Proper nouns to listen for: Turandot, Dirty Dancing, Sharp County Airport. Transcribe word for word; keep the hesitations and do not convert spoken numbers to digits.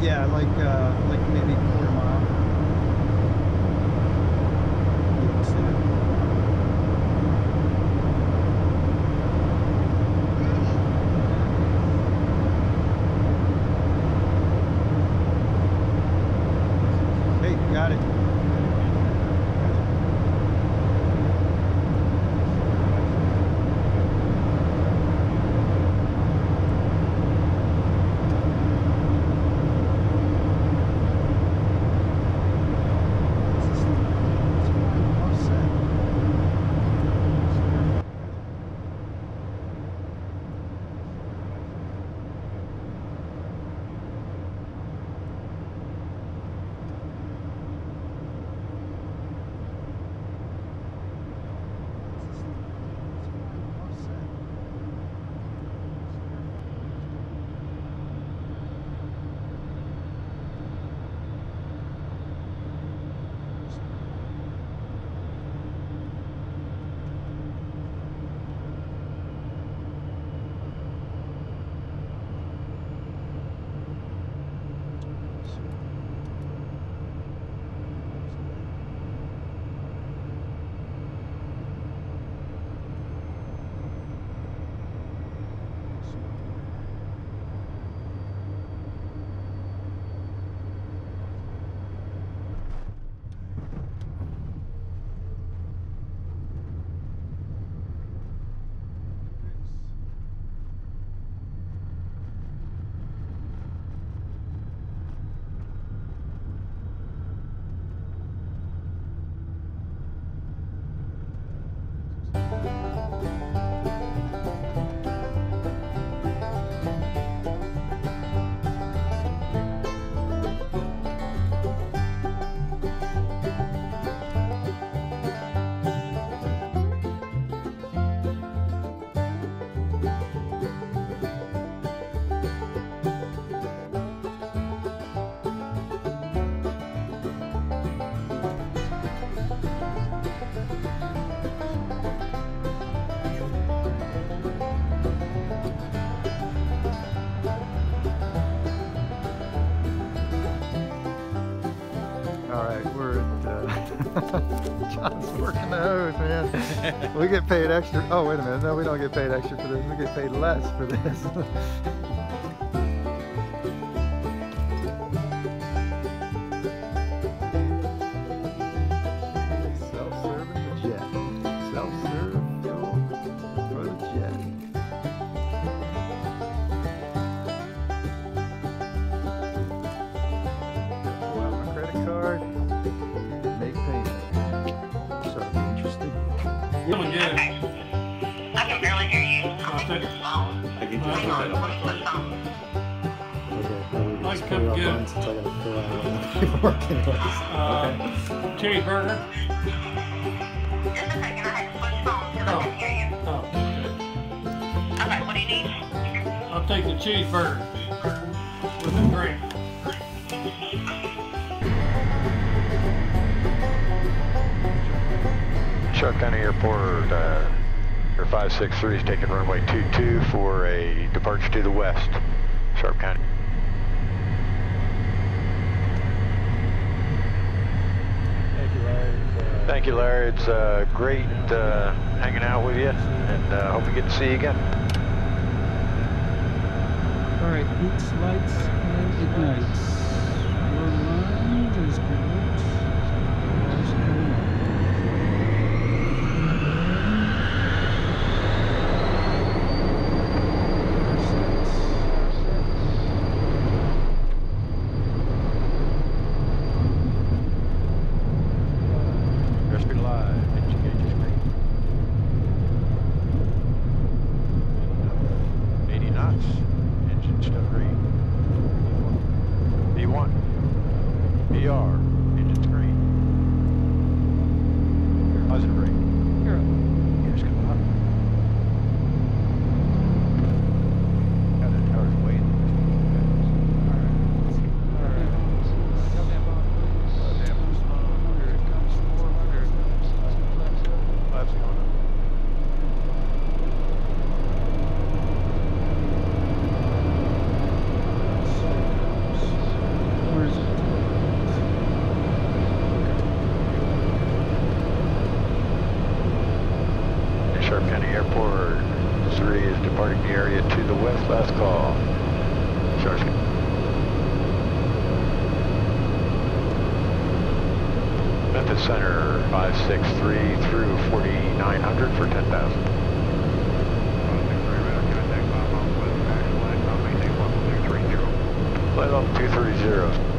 Yeah, like uh, like maybe a quarter mile. Hey, got it. John's working the hose, man. We get paid extra. Oh, wait a minute. No, we don't get paid extra for this. We get paid less for this. Okay. I can barely hear you. I think it's loud. I can just put that on. Okay, I can put it on since I gotta fill out work anyways. Cherry burger. Just a second, I had to switch phones because I couldn't hear you. Oh, okay. Alright, what do you need? I'll take the cheeseburger with a drink. Sharp County Airport, uh, five six three is taking runway two two for a departure to the west, Sharp County. Thank you, Larry. Uh, Thank you, Larry. It's uh, great uh, hanging out with you, and I uh, hope we get to see you again. All right, boots, lights, and ignites. center five six three through forty-nine hundred for ten thousand. Flight level two thirty.